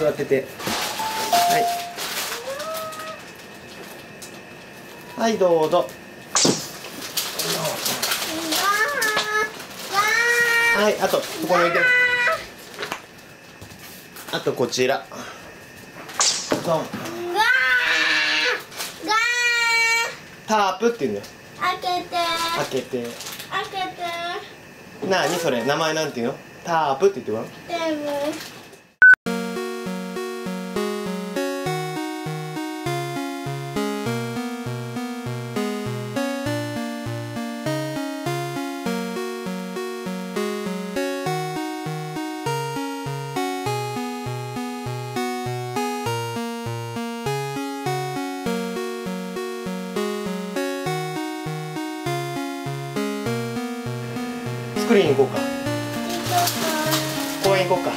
育てて、はい、はい、どうぞ。はい、あとここに置いて、あとこちらドンタープっていうんだよ。開けてなにそれ、名前なんていうの？タープって言ってごらん。スクリーン行こうか。公園行こうか。お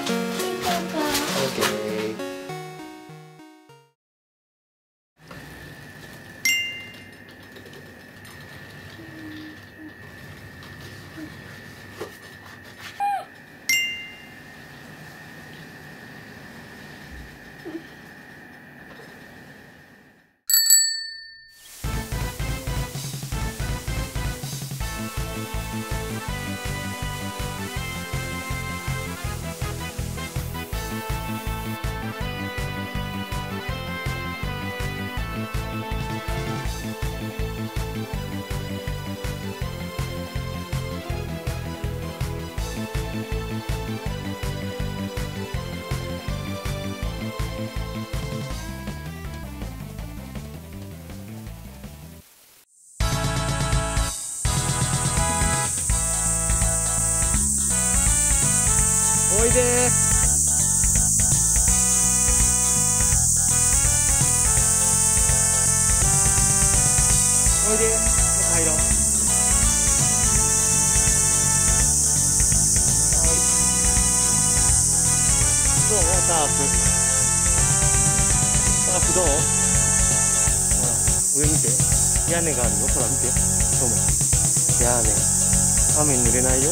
いでー。おいでー。入ろう。どう？タープ。タープどう？ほら、上見て。屋根があるよ。ほら見て。どうも。屋根。雨に濡れないよ。